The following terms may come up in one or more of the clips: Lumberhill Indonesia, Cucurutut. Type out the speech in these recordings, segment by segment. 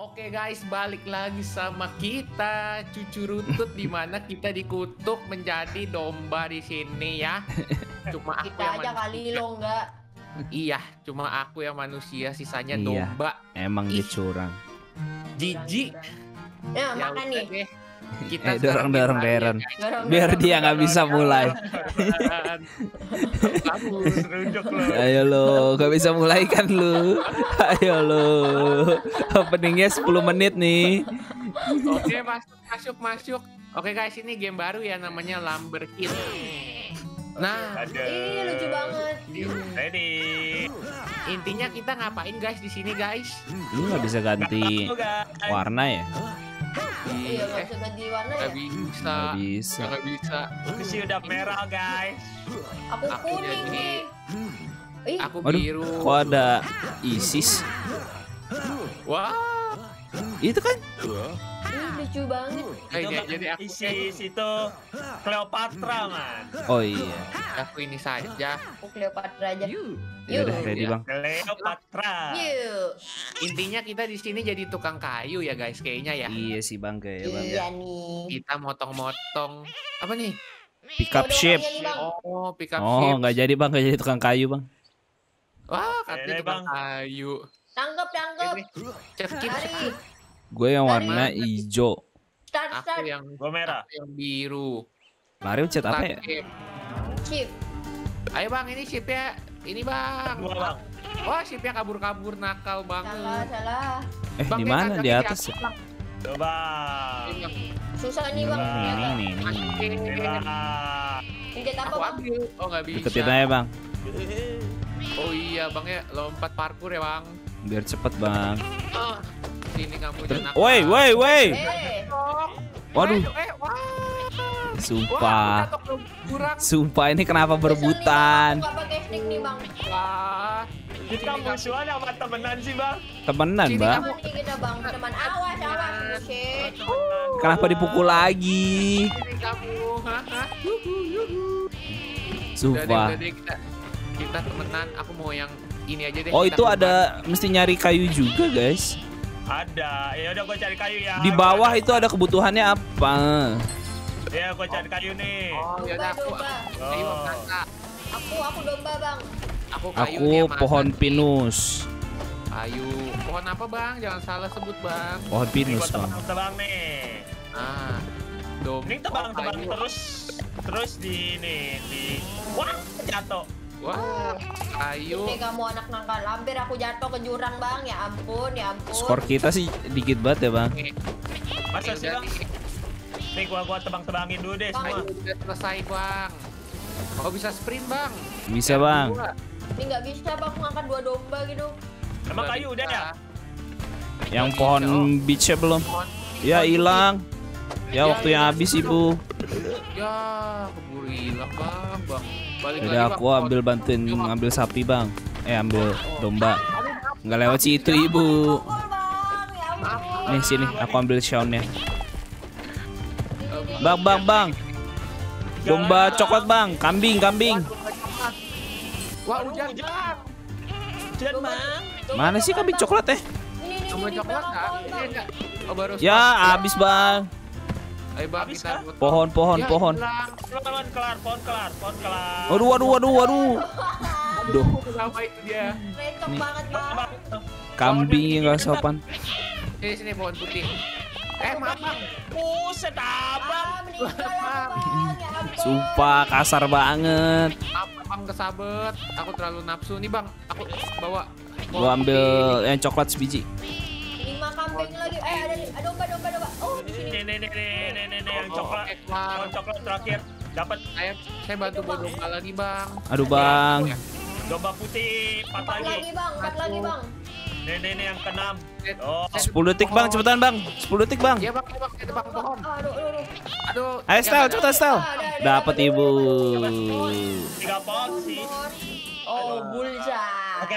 Oke guys, balik lagi sama kita Cucurutut, dimana kita dikutuk menjadi domba di sini ya. Cuma aku kita yang aja manusia. Kali lo enggak. Iya, cuma aku yang manusia, sisanya iya, domba. Emang dicurang. Jijik. Ya, makan nih. Kita dorong-dorong Darren. Biar dia nggak bisa mulai. Ayo lo, nggak bisa mulai kan lu. Ayo lo. Openingnya 10 menit nih. Oke, masuk. Oke guys, ini game baru ya, namanya Lumberhill. Nah, ini lucu banget. Ready. Intinya kita ngapain guys di sini guys? Lu nggak bisa ganti warna ya? Iya, nggak bisa ganti warna ya? Nggak bisa. Aku sih udah merah guys. Aku kuning nih. Aku biru. Kok ada ISIS? Wah, itu kan? Lucu banget. Jadi aku ISIS itu Cleopatra man. Oh iya. Aku ini saja. Aku Cleopatra aja. Yaudah, ready bang. Cleopatra. Intinya kita di sini jadi tukang kayu ya guys, kayaknya ya. Iya sih bang, kayak bang. Iya nih. Kita motong-motong apa nih? Pick up ship. Oh, pick up ship. Oh, nggak jadi bang, nggak jadi tukang kayu bang. Wah, katanya tukang kayu. Tangkap. Cekip. Gue yang warna hijau. Aku yang merah. Aku yang biru. Mario chat apa ya? Ship. Ayo bang, ini shipnya. Ini bang. Oh, shipnya kabur-kabur, nakal banget. Salah. Di mana? Di atas. Coba. Susah nih bang. Ini jet apa bang? Oh nggak bisa. Deketin aja bang. Oh iya bang ya, lompat parkur ya bang. Biar cepet bang. Ini kamu jangan. Woi. Waduh. Sumpah ini kenapa berbutan? Kita musuhan sama temenan sih bang. Temenan bang. Kenapa dipukul lagi? Sumpah. Kita temenan. Aku mau yang ini aja deh. Oh itu ada mesti nyari kayu juga guys. Ada, ya udah gue cari kayu ya. Di bawah itu ada kebutuhannya apa? Ya gue cari kayu nih. Oh, ya aku domba bang. Aku pohon pinus. Kayu, pohon apa bang? Jangan salah sebut bang. Pohon pinus bang. Tebang nih. Ah, domba. Ini tebang terus di. Wah, jatuh. Wah, ayo. Ini kamu anak nakal, hampir aku jatuh ke jurang bang, ya ampun. Skor kita sih dikit banget ya bang. Masa sih bang? Nih gua tebang-tebangin dulu deh semua. Udah selesai bang. Kau bisa sprint bang? Bisa bang. Ini nggak bisa bang, aku ngangkat 2 domba gitu. Emang kayu udah ya? Yang pohon beachnya belum? Ya hilang. Ya waktunya habis ibu. Ya keburu hilang bang. Udah aku ambil bantuin ngambil sapi bang. Ambil domba. Nggak lewat si itu ibu. Nih sini aku ambil shaunnya. Bang. Domba coklat bang. Kambing. Wah hujan bang. Mana sih kambing coklat Domba coklat kan? Ya habis bang. Pohon. Pohon kelar. Waduh. Duh. Kambing nggak sopan. Sini pohon putih. Maaf bang. Buset abang. Sumpah kasar banget. Abang kesabet. Aku terlalu nafsu nih bang. Aku bawa. Gua ambil yang coklat sebiji. Kambing lagi. Ada domba. Oh, di sini. Nih yang coklat. Coklat terakhir dapat. Ayo, saya bantu bawa domba lagi, bang. Aduh, bang. Domba putih 4 lagi, bang. Nih yang ke-6. 10 detik, bang. Cepetan, bang. 10 detik, bang. Iya, bang. Kita tebang pohon. Aduh. Ayo, cepetan. Dapat, ibu. 3 pohon sih. Oh, bullseye. Oke.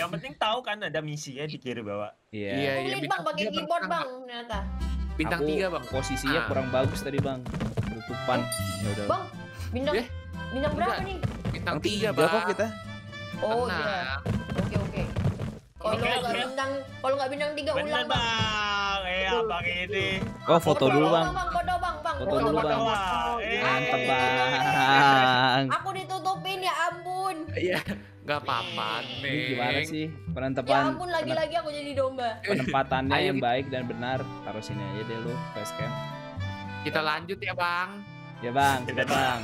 Yang penting tahu kan ada misinya di kiri bawah. Iya. Bang pakai keyboard bang ternyata. Bintang 3 bang. Posisinya kurang bagus tadi bang. Tutupan. Ya udah. Bang, bintang berapa nih? Bintang 3 bang. Kok kita? Oh iya. Oke. Kalau nggak bintang 3 ulang bang. bang ini. Oh foto dulu bang. Foto dulu bang. Mantap bang. Aku ditutupin ya ampun. Iya. Gak apa-apa nih. Gimana sih penempatan? Ya ampun lagi-lagi aku jadi domba. Penempatannya yang baik dan benar. Taruh sini aja deh lu facecam. Kita lanjut ya bang. Ya bang. Kita bang.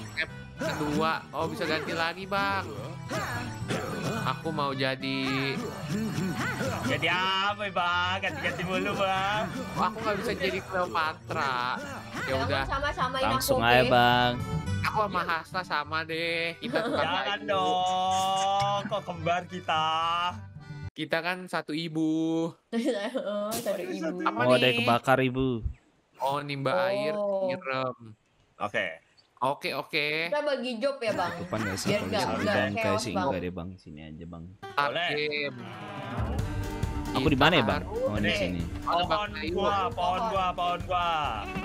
Kedua. Oh bisa ganti lagi bang. Aku mau jadi apa bang? Ganti-ganti mulu bang. Aku nggak bisa jadi Cleopatra. Ya udah. Langsung aja bang. Aku sama Hasla sama deh. Kita jangan dong. Kok kembar kita? Kita kan satu ibu. Satu ibu. Oh ada kebakar ibu. Oh nimba air nyiram. Oke. Oke. Kita bagi job ya bang. Depan gak sih? Kayak sih enggak deh bang, sini aja bang. Oke. Aku di mana ya bang? Oh di sini. Pohon gua.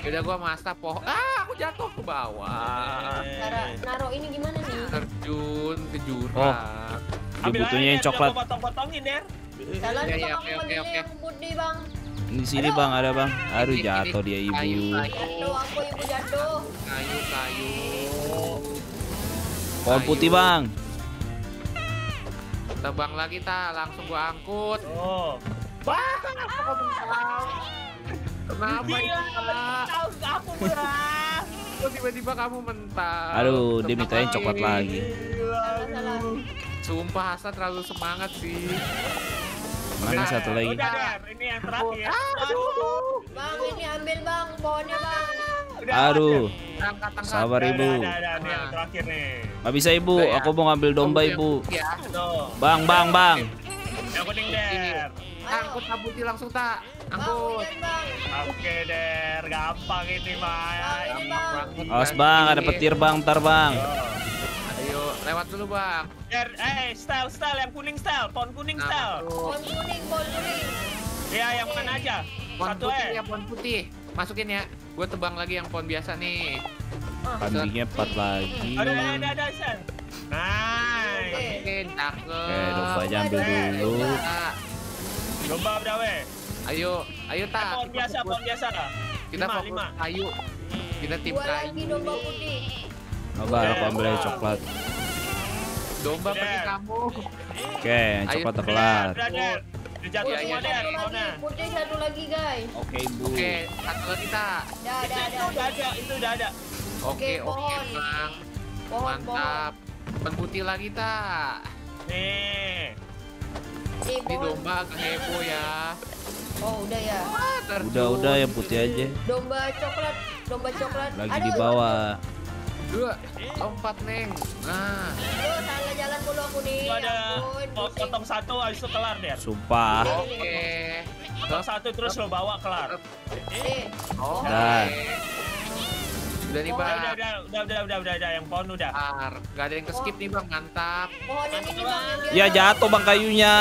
Yaudah gua masak pohon. Ah, aku jatuh ke bawah. Cara naruh ini gimana nih? Terjun ke jurang. Oh. Butuhnya yang coklat. Potong-potongin ya. Jalan oke. Bang. Di sini bang ada bang. Aduh jatuh dia ibu. Aduh aku ibu jatuh. Kayu. Pohon putih bang. Tebang lagi ta, langsung gua angkut. Oh. Bang. Kenapa aku berat. Tiba-tiba kamu mentah. Aduh dia mintain coklat lagi. Sumpah Hasan terlalu semangat sih. Mana satu lagi? Udah, ini yang terakhir. Aduh. Bang, ini ambil bang, pohonnya bang. Udah, aduh. Sabar ibu. Ada yang terakhir nih. Gak bisa ibu, udah, ya. Aku mau ngambil domba ibu. Ya. Bang. Yang kuning der. Angkut tabuti langsung tak. Angkut. Oke der, gampang ini Maya. Awas bang, ada petir bang, ntar bang. Ayo, lewat dulu bang. Style yang kuning style, pohon kuning. Ya yang mana aja? Pohon putih ya, pohon putih. Masukin ya. Gue tebang lagi yang pohon biasa nih. Kambingnya 4 lagi. Ada Sen. Nice. Masukin, cakep. Oke, domba ambil dulu. Domba berapa? Ayo tak. Pohon biasa lah. Kita fokus kayu. Kita tim kayu. Gua lagi domba putih. Coba aku ambil coklat. Domba pergi kamu. Oke, cepat terkelar. Jatuh semua der. Putih satu lagi guys. Oke ibu. Oke, satu lagi tak. Itu udah ada. Oke bang. Mantap. Penputih lagi tak. Nih. Ini domba kebo ya. Oh udah ya. Udah yang putih aja. Domba coklat. Lagi di bawah. 2, 4 neng. Nah. Salah jalan dulu aku nih. Ada potong satu habis itu kelar deh. Sumpah. Oke. Potong satu terus lo bawa kelar. Udah nih bang. Udah yang pohon udah. Gak ada yang keskip nih bang, mantap. Ya jatuh bang kayunya.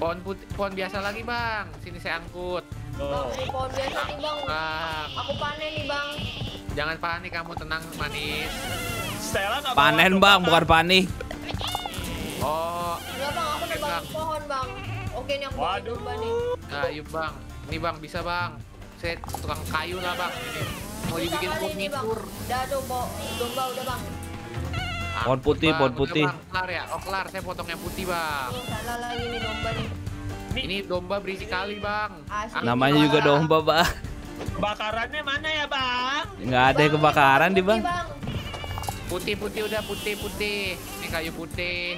Pohon biasa lagi bang. Sini saya angkut. Pohon biasa nih bang. Aku panen nih bang. Jangan panik, kamu tenang manis. Panen bang, bukan panik. Oh. Enggak bang, aku nebang pohon bang. Oke, ini yang pohon domba nih. Kayu bang, ini bang bisa bang. Saya tukang kayu lah bang. Mau dibikin furnitur. Udah tuh domba udah bang. Pohon putih. Kelar ya, kelar. Saya potong yang putih bang. Salah lagi ini domba nih. Ini domba berisi kali bang. Namanya juga domba bang. Kebakarannya mana ya bang? Nggak ada kebakaran di bang. Putih udah putih. Ini kayu putih.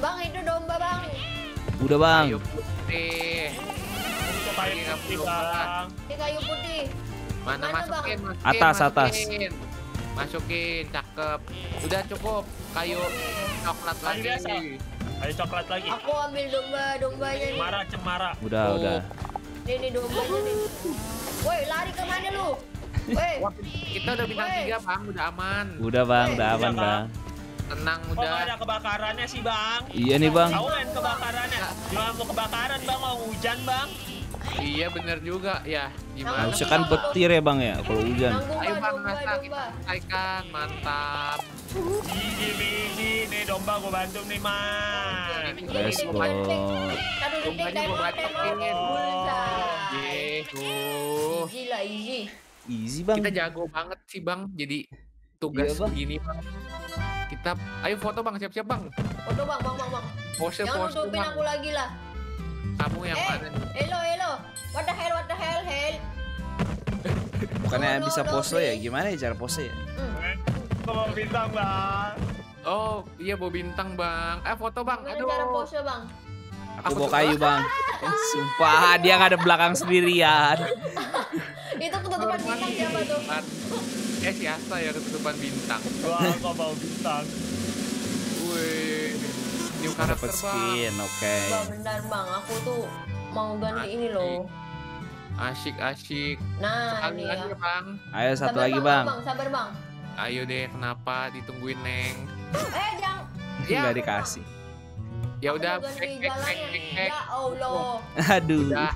Bang itu domba bang. Udah bang. Kayu putih. Ini kayu putih. Mana masukin? Atas. Masukin, cakep. Udah cukup. Kayu coklat lagi. Kayu coklat lagi. Aku ambil dombanya nih. Cemara. Udah. Ini dombanya nih. Woi, lari ke mana lu? Woi. Kita udah bintang 3, Bang, udah aman. Udah aman, Bang. Tenang udah. Kok ada kebakarannya sih, Bang? Iya nih, Bang. Tahunan kebakarannya. Jangan mau kebakaran, Bang, mau hujan, Bang. Iya, bener juga ya. Gimana? Harusnya kan petir ya, Bang ya, kalau hujan. Ayo, Bang, kita selesaikan. Mantap. Gigi nih domba gua bantu nih, Mas. Let's go. Dombanya gua bantu. Aduh. Easy lah, easy. Easy, Bang. Kita jago banget sih, Bang. Jadi tugas iya, Bang, begini, Bang. Kita ayo foto, Bang. Siap-siap, Bang. Foto, Bang, Bang, Bang, Bang. Pose, jangan pose, tutupin Bang, aku lagi lah. Kamu yang mana nih? Hello, hello. What the hell, hell. Bukannya no, bisa no, pose no, ya? Gimana ya cara pose ya? Bawa bintang, Bang. Oh, iya bawa bintang, Bang. Eh, foto, Bang. Aduh. Cara pose, Bang. Aku bawa kayu, Bang. Sumpah, dia nggak ada belakang sendirian. Itu ketutupan bintang siapa tuh? Eh, siasa ya ketutupan bintang. Wah, kok bawa bintang. Wih, new karakter, skin, Bang. Oke. Okay. Bang, benar, Bang. Aku tuh mau ganti ini loh. Asyik. Nah, sekali ini lagi, ya, Bang. Ayo satu sabar, lagi, Bang. Bang, sabar, Bang. Ayo deh, kenapa ditungguin, Neng? Eh, jangan. Ya, nggak dikasih. Ya udah, cek. Ya Allah. Aduh. Udah.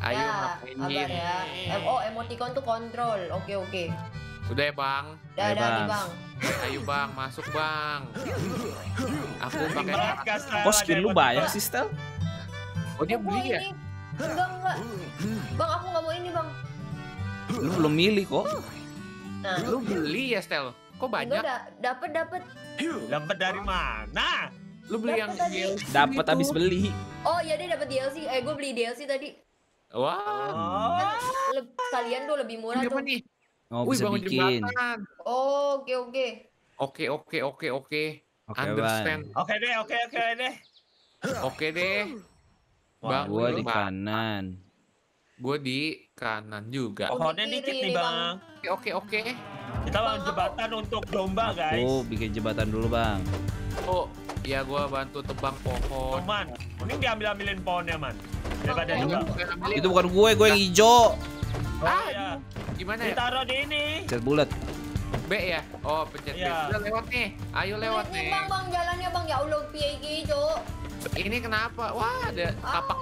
Ayo, ngapain ya. Oh, emoticon tuh kontrol. Oke. Udah ya, Bang. Udah, Bang. Ayo, Bang, masuk, Bang. Aku pakai kok oh, skin lu banyak sih, Stel? Oh, dia beli ya? Enggak. Bang, aku nggak mau ini, Bang. Lu belum milih kok. Nah, lu beli ya, Stel? Kok banyak? Dapat dari mana? Lu beli dapet yang DLC? Dapat habis beli. Oh, iya dia dapat DLC. Gue beli DLC tadi. Wow. Kan kalian tuh lebih murah tuh. Nih? Oh, wih, bisa bikin. Oh, oke. Oke. Understand. Oke deh. Oke deh. Bang, gue di kanan. Gue di kanan juga. Pohonnya dikit nih, Bang. Oke. Kita bangun jembatan untuk domba, guys. Oh, bikin jembatan dulu, Bang. Oh, iya gua bantu tebang pohon. Man, ini diambil-ambilin pohonnya, Man. Daripada domba. Itu bukan gue yang hijau. Ah, gimana ya? Ditaruh di ini. Pencet bulat. B ya? Oh, pencet B. Udah lewat nih. Ayo lewat nih. Bang, jalannya, Bang. Ya Allah, piye iki, Cuk? Ini kenapa? Wah, ada tapak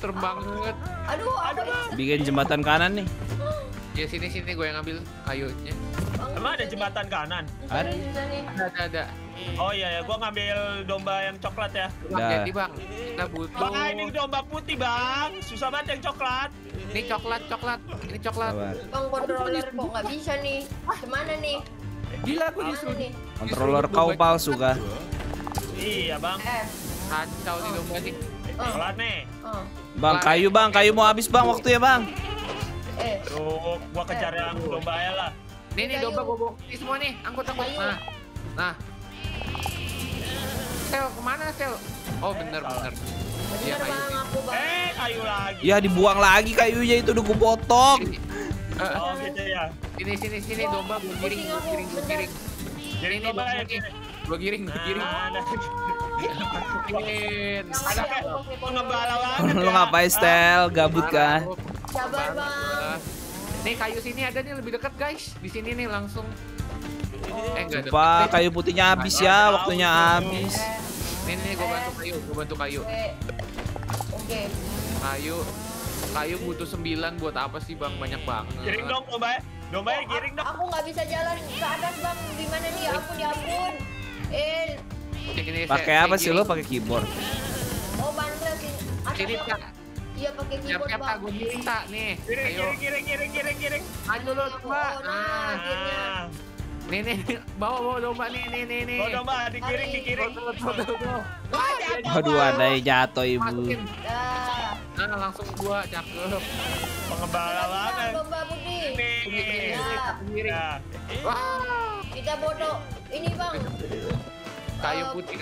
terbang banget. Aduh. Bikin jembatan kanan nih. Ya sini gue yang ngambil kayunya. Emang ada jembatan kanan? Ada. Oh iya ya, gue ngambil domba yang coklat ya. Jadi, Bang, kita butuh. Bang, ini domba putih, Bang. Susah banget yang coklat. Ini coklat. Bang, controller kok nggak bisa nih? Gimana nih? Gila, gue disuruh. Controller kau palsu kah? Iya, Bang. Kacau nih domba nih. Coklat nih. Bang, kayu mau habis, Bang, waktu ya, Bang. Tuh, gua kejar yang domba ya lah. Nih domba gua bawa ini semua nih, angkut. Nah. Sel, kemana Sel? Oh, bener. Ya, Bang, aku Bang. Kayu lagi. Ya, dibuang lagi kayunya itu udah gua potong. Oh, gitu ya. Sini domba gua giring. Jadi domba gua giring. Ada kayak ngebala banget. Lu ngapain, Sel? Gabut kah? Sabar, Bang. Nih kayu sini ada nih lebih dekat, guys. Di sini nih langsung. Enggak ada. Kayu putihnya habis ya, waktunya habis. Nih gua bantu kayu. Oke. Kayu butuh 9 buat apa sih, Bang? Banyak banget. Giring dong, domba ya giring dong. Aku nggak bisa jalan ke atas, Bang. Di mana nih? Ampun. Pakai apa sih lo? Pakai keyboard. Oh, bandel sih. Iya, pakai keyboard, Bang. Siap-siap, gue minta nih. Giring. Aduh lo, domba. Nih. Bawa domba nih. Bawa domba, digiring. Aduh, andai jatuh, Ibu. Nah, langsung gua cakep. Pengembala banget. Domba putih. Giring. Wah. Kita bodoh. Ini, Bang. Kayu putih.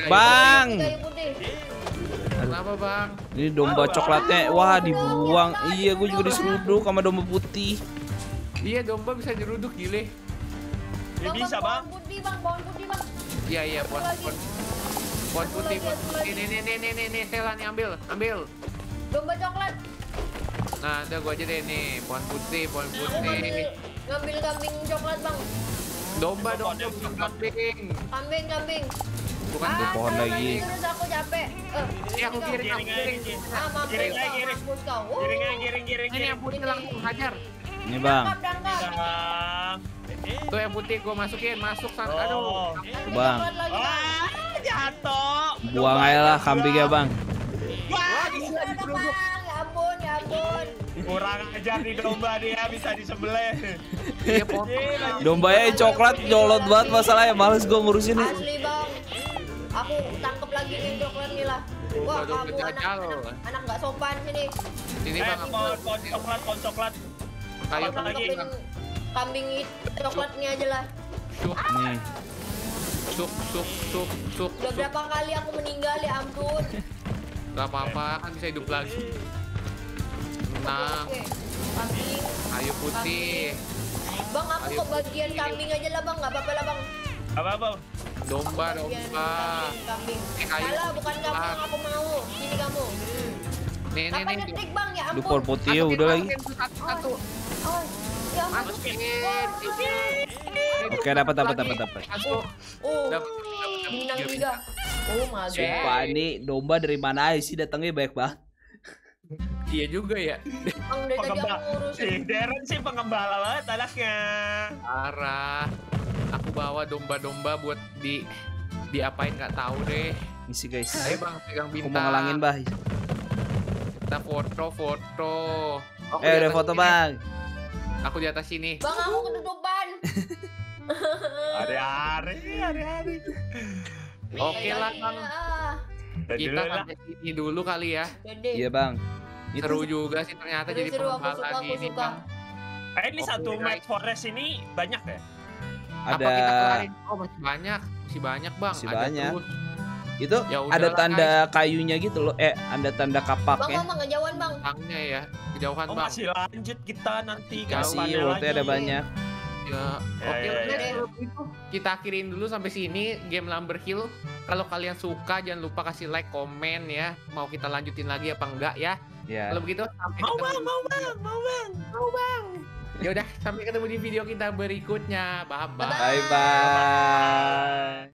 Kenapa, Bang? Ini domba coklatnya. Wah, dibuang. Iya, gue juga diseruduk sama domba putih. Iya, domba bisa diruduk, gile. Ya bisa, Bang. Pohon putih, Bang. Iya, pohon putih. Ini Stella nih, ambil. Domba coklat. Nah, udah gue aja deh nih, pohon putih. Ngambil kambing coklat, Bang. Domba kambing. Bukan pohon lagi. Aku capek. Aku giring. Giring. Ini yang putih langsung hajar. Ini, Bang. Tuh yang putih gua masukin, masuk sana. Aduh. Bang. Jatuh. Buang aja lah kambingnya, Bang. Wah, ya ampun. Kurang ajar nih domba dia, bisa disembelih. Iya, dombanya coklat jolot banget masalahnya, males gua ngurusin nih. Asli bang, aku tangkep lagi nih coklat nih lah. Wah, kamu anak nggak sopan sini. Sini bang, pohon coklat, pohon coklat. Kayu lagi. Kambing coklatnya aja lah. Nih. Suk. Udah berapa kali aku meninggal ya ampun. Gak apa-apa, kan bisa hidup lagi. Nah, kayu putih. Bang, aku ke bagian kambing aja lah bang, gak apa-apa lah bang. Apa-apa? Domba. Salah, bukan kamu yang aku mau. Sini kamu. Nih. Detik bang, ya ampun. Duh, putih ya udah lagi. Oh, ya ampun. Oke, dapat. Dapat. Oh, masuk. Sumpah ini domba dari mana aja sih datangnya banyak banget. Iya juga ya. Deren sih pengembala banget anaknya. Parah. Aku bawa domba-domba buat diapain nggak tahu deh. Misi guys. Ayo bang, pegang bintang. Aku mau ngelangin bah. Kita foto. Aku udah foto sini. Bang. Aku di atas sini. Bang, aku ketutupan. Hari-hari. Oke lah bang, kita sampai sini dulu kali ya. Iya bang. Seru juga sih ternyata jadi pengembala gini bang. Ini satu Mad Forest ini banyak ya? Ada. Apa kita kelarin? Oh masih banyak bang. Masih banyak. Itu ada tanda kayunya gitu loh, ada tanda kapaknya. Bang kejauhan bang. Tangnya ya, kejauhan bang. Masih lanjut kita nanti. Kasih, waktunya ada banyak. Ya, oke, kita akhirin dulu sampai sini game Lumberhill. Kalau kalian suka jangan lupa kasih like, komen ya. Mau kita lanjutin lagi apa enggak ya? Yeah. Kalau begitu sampai Mau bang. Ya udah, sampai ketemu di video kita berikutnya. Bye bye.